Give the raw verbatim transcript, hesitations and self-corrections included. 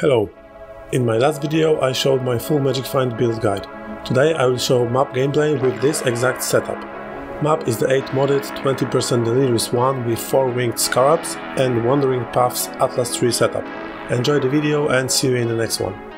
Hello! In my last video I showed my full Magic Find build guide. Today I will show map gameplay with this exact setup. Map is the eight modded twenty percent delirious one with four winged scarabs and wandering paths Atlas three setup. Enjoy the video and see you in the next one.